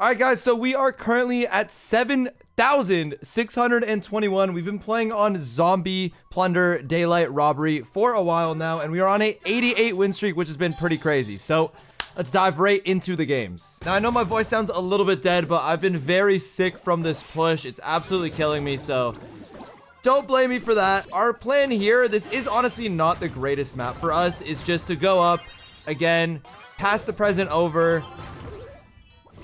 All right, guys, so we are currently at 7,621. We've been playing on Zombie Plunder Daylight Robbery for a while now, and we are on a 88 win streak, which has been pretty crazy. So let's dive right into the games. Now, I know my voice sounds a little bit dead, but I've been very sick from this push. It's absolutely killing me, so don't blame me for that. Our plan here, this is honestly not the greatest map for us, is just to go up again, pass the present over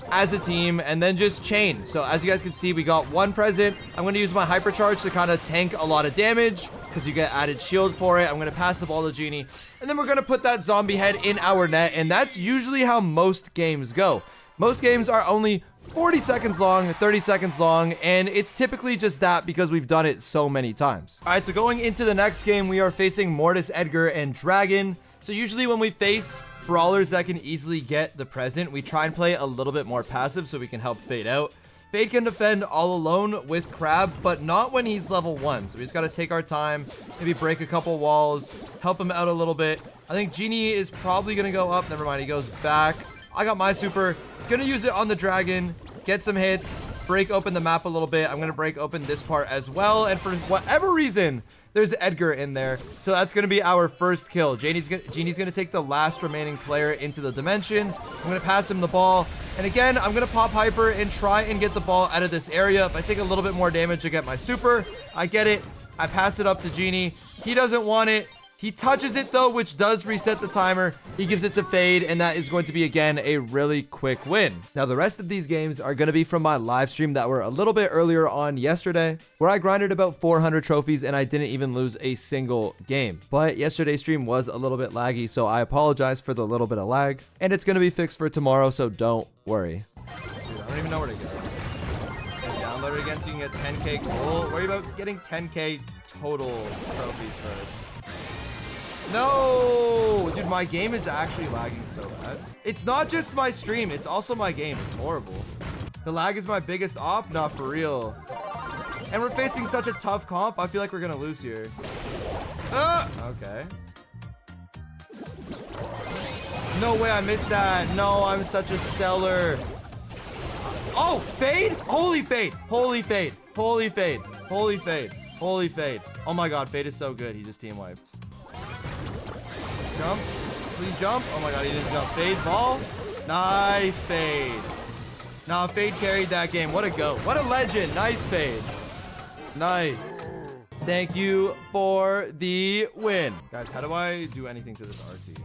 as a team, and then just chain. So as you guys can see, we got one present. I'm going to use my hypercharge to kind of tank a lot of damage because you get added shield for it. I'm going to pass the ball to Genie, and then we're going to put that zombie head in our net, and that's usually how most games go. Most games are only 40 seconds long, 30 seconds long, and it's typically just that because we've done it so many times. All right, so going into the next game, we are facing Mortis, Edgar, and Dragon. So usually when we face brawlers that can easily get the present, we try and play a little bit more passive so we can help Fade out. Fade can defend all alone with Crab, but not when he's level 1. So we just got to take our time, maybe break a couple walls, help him out a little bit. I think Genie is probably going to go up. Never mind, he goes back. I got my super. Going to use it on the Dragon, get some hits, break open the map a little bit. I'm going to break open this part as well. And for whatever reason, there's Edgar in there. So that's going to be our first kill. Genie's going to take the last remaining player into the dimension. I'm going to pass him the ball. And again, I'm going to pop hyper and try and get the ball out of this area. If I take a little bit more damage, I get my super. I get it. I pass it up to Genie. He doesn't want it. He touches it though, which does reset the timer. He gives it to Fade, and that is going to be, again, a really quick win. Now, the rest of these games are going to be from my live stream that were a little bit earlier on yesterday, where I grinded about 400 trophies and I didn't even lose a single game. But yesterday's stream was a little bit laggy, so I apologize for the little bit of lag, and it's going to be fixed for tomorrow, so don't worry. Dude, I don't even know where to go. Okay, download it again so you can get 10K gold. Worry about getting 10K total trophies first. No, dude, my game is actually lagging so bad. It's not just my stream, it's also my game. It's horrible. The lag is my biggest op, not for real. And we're facing such a tough comp, I feel like we're gonna lose here. Okay. No way I missed that. No, I'm such a seller. Oh, Fade? Holy Fade. Holy Fade. Holy Fade. Holy Fade. Holy Fade. Oh my god, Fade is so good. He just team wiped. Jump. Please jump. Oh my god, he didn't jump. Fade ball. Nice Fade. Nah, Fade carried that game. What a go. What a legend. Nice Fade. Nice. Thank you for the win. Guys, how do I do anything to this RT?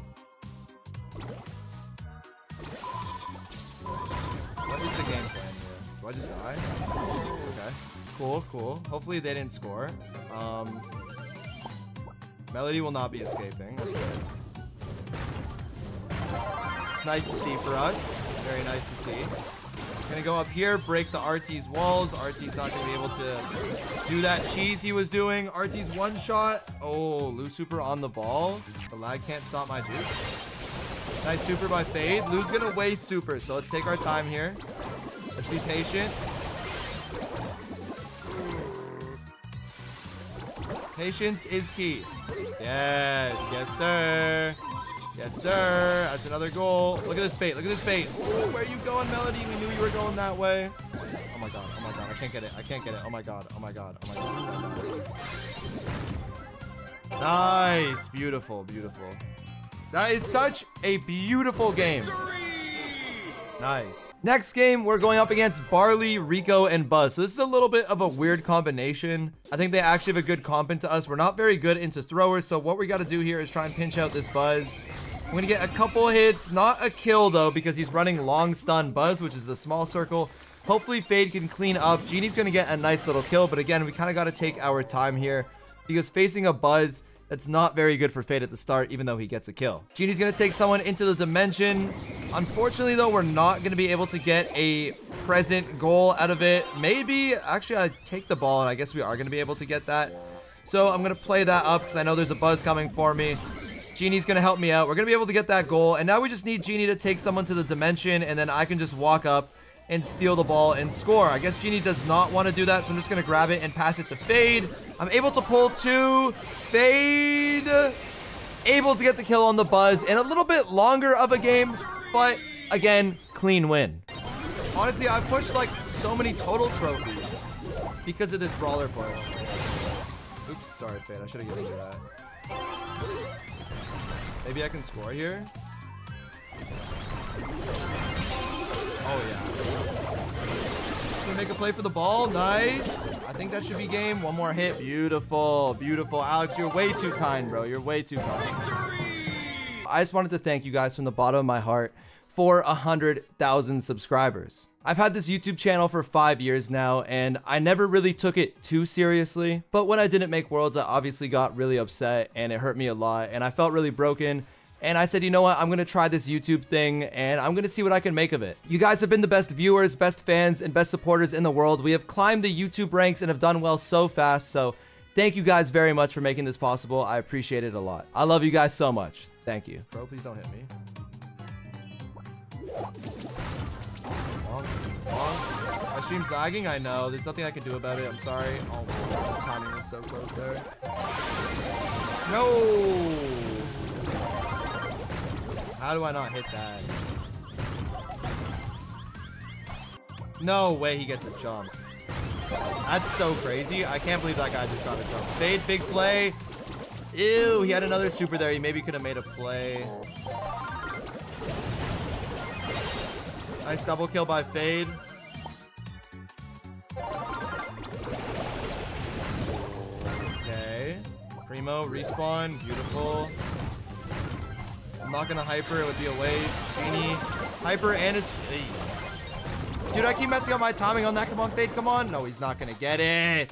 What is the game plan here? Do I just die? Okay. Cool, cool. Hopefully they didn't score. Melody will not be escaping. That's good. It's nice to see for us. Very nice to see. Gonna go up here, break the RT's walls. RT's not gonna be able to do that cheese he was doing. RT's one shot. Oh, Lou's super on the ball. The lag can't stop my dude. Nice super by Fade. Lou's gonna waste super, so let's take our time here. Let's be patient. Patience is key. Yes, yes, sir. Yes, sir. That's another goal. Look at this bait. Look at this bait. Ooh, where are you going, Melody? We knew you were going that way. Oh my god. Oh my god. I can't get it. I can't get it. Oh my god. Oh my god. Oh my god. Nice. Beautiful. Beautiful. That is such a beautiful game. Nice. Next game, we're going up against Barley, Rico, and Buzz. So this is a little bit of a weird combination. I think they actually have a good comp into us. We're not very good into throwers, so what we got to do here is try and pinch out this Buzz. I'm going to get a couple hits, not a kill, though, because he's running long stun Buzz, which is the small circle. Hopefully, Fade can clean up. Genie's going to get a nice little kill, but again, we kind of got to take our time here because facing a Buzz, that's not very good for Fade at the start, even though he gets a kill. Genie's going to take someone into the dimension. Unfortunately, though, we're not going to be able to get a present goal out of it. Maybe, actually, I take the ball, and I guess we are going to be able to get that. So I'm going to play that up because I know there's a Buzz coming for me. Genie's going to help me out. We're going to be able to get that goal, and now we just need Genie to take someone to the dimension, and then I can just walk up and steal the ball and score. I guess Genie does not want to do that, so I'm just going to grab it and pass it to Fade. I'm able to pull two. Fade able to get the kill on the Buzz in a little bit longer of a game. But, again, clean win. Honestly, I've pushed like so many total trophies because of this brawler push. Oops, sorry, Fade. I should have given you that. Maybe I can score here. Oh yeah. Can we make a play for the ball? Nice. I think that should be game. One more hit. Beautiful, beautiful. Alex, you're way too kind, bro. You're way too kind. Victory! I just wanted to thank you guys from the bottom of my heart for 100,000 subscribers. I've had this YouTube channel for 5 years now, and I never really took it too seriously. But when I didn't make Worlds, I obviously got really upset, and it hurt me a lot, and I felt really broken. And I said, you know what, I'm gonna try this YouTube thing and I'm gonna see what I can make of it. You guys have been the best viewers, best fans, and best supporters in the world. We have climbed the YouTube ranks and have done well so fast. So thank you guys very much for making this possible. I appreciate it a lot. I love you guys so much. Thank you. Bro, please don't hit me. My stream's lagging, I know. There's nothing I can do about it. I'm sorry. Oh my God, the timing is so close there. No! How do I not hit that? No way he gets a jump. That's so crazy. I can't believe that guy just got a jump. Fade, big play. Ew, he had another super there. He maybe could have made a play. Nice double kill by Fade. Okay. Primo, respawn. Beautiful. I'm not gonna hyper, it would be a waste. Genie, hyper and his... Dude, I keep messing up my timing on that. Come on, Fade, come on. No, he's not gonna get it.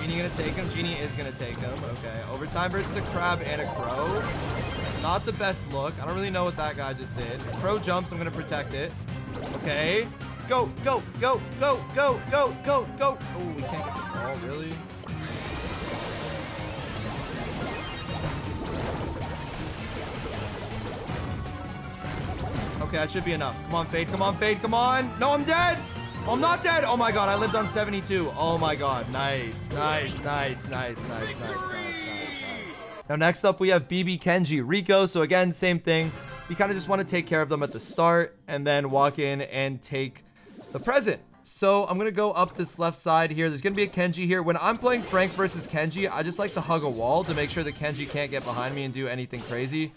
Genie gonna take him. Genie is gonna take him. Okay, overtime versus a crab and a crow. Not the best look. I don't really know what that guy just did. Crow jumps, I'm gonna protect it. Okay. Go, go, go, go, go, go, go, go. Oh, we can't get the ball, really? Okay, that should be enough. Come on, Fade. Come on, Fade. Come on. No, I'm dead. Oh, I'm not dead. Oh, my God. I lived on 72. Oh, my God. Nice. Nice, nice, nice, nice, nice, nice, nice, nice. Now, next up, we have BB, Kenji, Rico. So, again, same thing. You kind of just want to take care of them at the start and then walk in and take the present. So, I'm going to go up this left side here. There's going to be a Kenji here. When I'm playing Frank versus Kenji, I just like to hug a wall to make sure that Kenji can't get behind me and do anything crazy.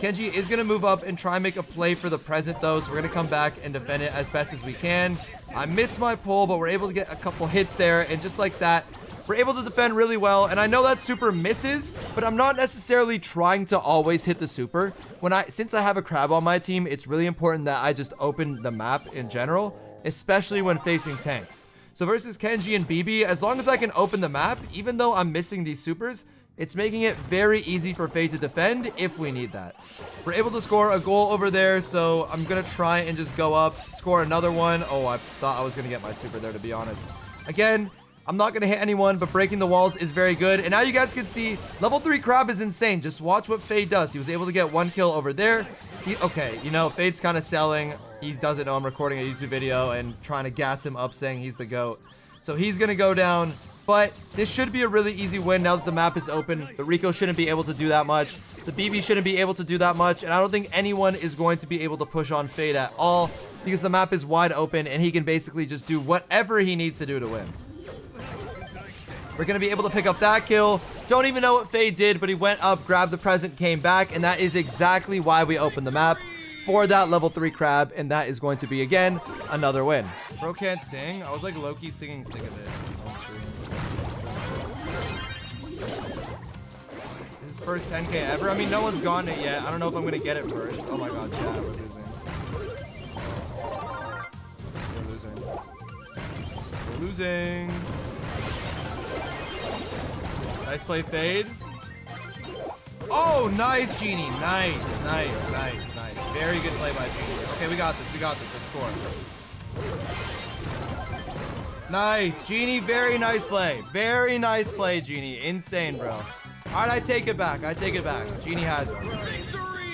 Kenji is going to move up and try and make a play for the present, though, so we're going to come back and defend it as best as we can. I missed my pull, but we're able to get a couple hits there, and just like that, we're able to defend really well. And I know that super misses, but I'm not necessarily trying to always hit the super. Since I have a crab on my team, it's really important that I just open the map in general, especially when facing tanks. So versus Kenji and BB, as long as I can open the map, even though I'm missing these supers, it's making it very easy for Fade to defend if we need that. We're able to score a goal over there, so I'm going to try and just go up, score another one. Oh, I thought I was going to get my super there, to be honest. Again, I'm not going to hit anyone, but breaking the walls is very good. And now you guys can see, level 3 Crab is insane. Just watch what Fade does. He was able to get one kill over there. Okay, you know, Fade's kind of selling. He doesn't know I'm recording a YouTube video and trying to gas him up saying he's the GOAT. So he's going to go down. But this should be a really easy win now that the map is open. The Rico shouldn't be able to do that much. The BB shouldn't be able to do that much. And I don't think anyone is going to be able to push on Fade at all because the map is wide open and he can basically just do whatever he needs to do to win. We're going to be able to pick up that kill. Don't even know what Fade did, but he went up, grabbed the present, came back. And that is exactly why we opened the map for that level 3 crab. And that is going to be, again, another win. Bro can't sing. I was like low-key singing Think of It on stream. This is first 10K ever. I mean, no one's gotten it yet. I don't know if I'm gonna get it first. Oh my God, chat, we're losing. We're losing. We're losing. Nice play, Fade. Oh, nice, Genie. Nice, nice, nice, nice. Very good play by Genie. Okay, we got this. We got this. Let's score. Nice, Genie. Very nice play. Very nice play, Genie. Insane, bro. All right, I take it back. I take it back. Genie has us.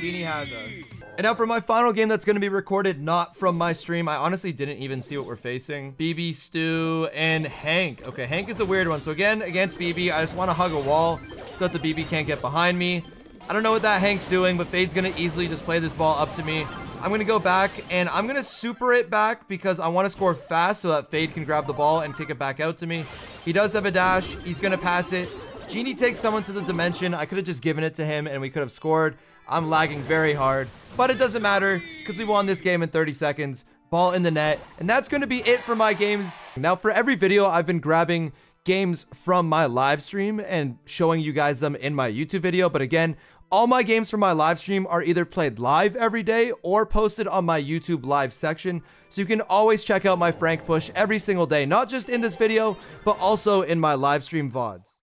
Genie has us. And now for my final game that's going to be recorded not from my stream. I honestly didn't even see what we're facing. BB, Stu, and Hank. Okay, Hank is a weird one. So again, against BB, I just want to hug a wall so that the BB can't get behind me. I don't know what that Hank's doing, but Fade's going to easily just play this ball up to me. I'm gonna go back and I'm gonna super it back because I want to score fast so that Fade can grab the ball and kick it back out to me. He does have a dash. He's gonna pass it. Genie takes someone to the dimension. I could have just given it to him and we could have scored. I'm lagging very hard, but it doesn't matter because we won this game in 30 seconds. Ball in the net. And that's going to be it for my games. Now, for every video, I've been grabbing games from my live stream and showing you guys them in my YouTube video. But again, all my games from my live stream are either played live every day or posted on my YouTube live section. So you can always check out my Frank push every single day, not just in this video, but also in my live stream VODs.